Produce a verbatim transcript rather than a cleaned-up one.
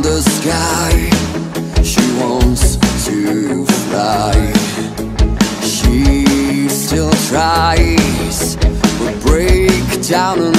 on the sky. She wants to fly. She still tries, but break down.